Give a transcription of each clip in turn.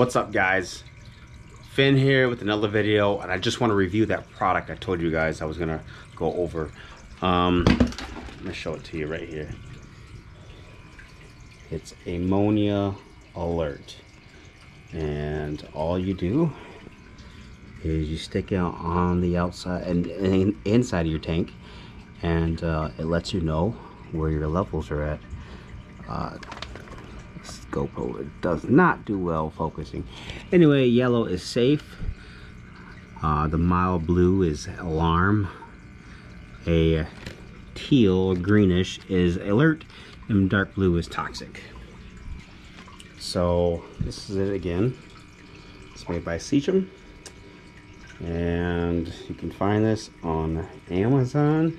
What's up, guys? Finn here with another video, and I just want to review that product I told you guys I was gonna go over. Let me show it to you right here. It's Ammonia Alert, and all you do is you stick it on the outside and inside of your tank, and it lets you know where your levels are at. GoPro, it does not do well focusing. Anyway, yellow is safe. The mild blue is alarm. A teal, greenish, is alert, and dark blue is toxic. So this is it again. It's made by Seachem, and you can find this on Amazon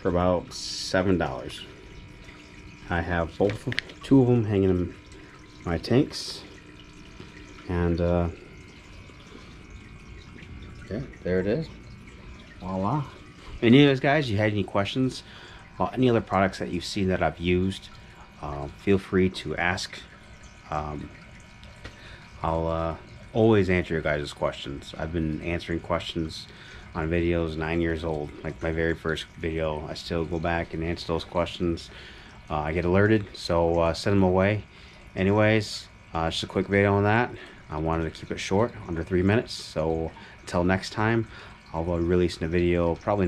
for about $7. I have two of them hanging in my tanks, and yeah, there it is. Voila. Any of those guys, you had any questions about any other products that you've seen that I've used, feel free to ask. I'll always answer your guys' questions. I've been answering questions on videos 9 years old, like my very first video. I still go back and answer those questions. I get alerted, so send them away. Anyways, just a quick video on that. I wanted to keep it short, under 3 minutes. So until next time, I'll be releasing a video probably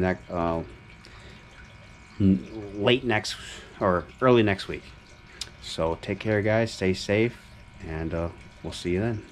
late next or early next week. So take care, guys. Stay safe, and we'll see you then.